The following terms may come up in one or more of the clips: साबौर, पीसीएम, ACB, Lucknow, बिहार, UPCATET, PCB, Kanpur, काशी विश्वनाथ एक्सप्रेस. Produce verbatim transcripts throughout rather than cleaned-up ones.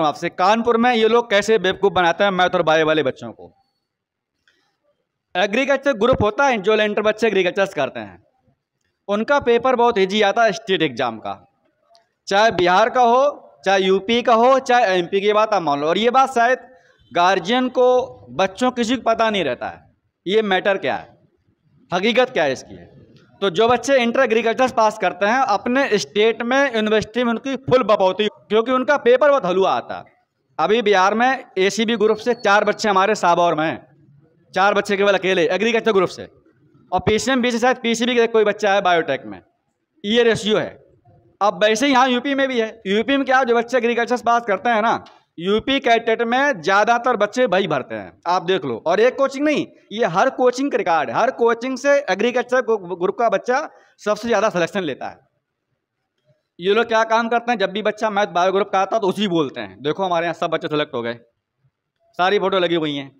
आपसे कानपुर में ये लोग कैसे बेवकूफ़ बनाते हैं मैथ और बायो वाले बच्चों को। एग्रीकल्चर ग्रुप होता है जो लेंटर बच्चे एग्रीकल्चर्स करते हैं, उनका पेपर बहुत ईजी आता है स्टेट एग्जाम का, चाहे बिहार का हो चाहे यूपी का हो चाहे एमपी की बात आप मान लो। और ये बात शायद गार्जियन को बच्चों किसी को पता नहीं रहता है ये मैटर क्या है, हकीकत क्या है इसकी है। तो जो बच्चे इंटर एग्रीकल्चर पास करते हैं अपने स्टेट में यूनिवर्सिटी में उनकी फुल बपौती, क्योंकि उनका पेपर बहुत हलुआ आता है। अभी बिहार में एसीबी ग्रुप से चार बच्चे हमारे साबौर में, चार बच्चे केवल अकेले एग्रीकल्चर ग्रुप से, और पीसीएम बी से शायद पीसीबी का कोई बच्चा है बायोटेक में, ये रेशियो है। अब वैसे यहाँ यूपी में भी है, यूपी में क्या जो बच्चे एग्रीकल्चर पास करते हैं ना, यूपी कैटेट में ज़्यादातर बच्चे भाई भरते हैं आप देख लो। और एक कोचिंग नहीं, ये हर कोचिंग का रिकॉर्ड है, हर कोचिंग से एग्रीकल्चर ग्रुप का बच्चा सबसे ज़्यादा सिलेक्शन लेता है। ये लोग क्या काम करते हैं, जब भी बच्चा मैथ बायो ग्रुप का आता है तो उसी बोलते हैं देखो हमारे यहाँ सब बच्चे सेलेक्ट हो गए, सारी फोटो लगी हुई हैं।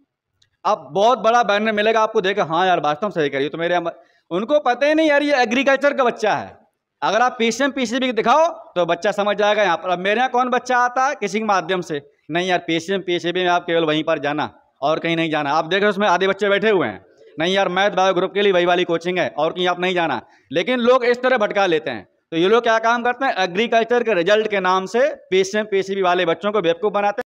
अब बहुत बड़ा बैनर मिलेगा आपको, देखा हाँ यार वास्तव में सही करिए। तो मेरे उनको पता ही नहीं यार ये एग्रीकल्चर का बच्चा है। अगर आप पीसीएम पीसीबी की दिखाओ तो बच्चा समझ जाएगा यहाँ पर। अब मेरे यहाँ कौन बच्चा आता है किसी के माध्यम से, नहीं यार पीसीएम पीसीबी में आप केवल वहीं पर जाना और कहीं नहीं जाना। आप देख रहे हो उसमें आधे बच्चे बैठे हुए हैं, नहीं यार मैथ बायो ग्रुप के लिए वही वाली कोचिंग है और कहीं आप नहीं जाना। लेकिन लोग इस तरह भटका लेते हैं। तो ये लोग क्या काम करते हैं, एग्रीकल्चर के रिजल्ट के नाम से पीसीएम पीसीबी वाले बच्चों को बेवकूफ़ बनाते हैं।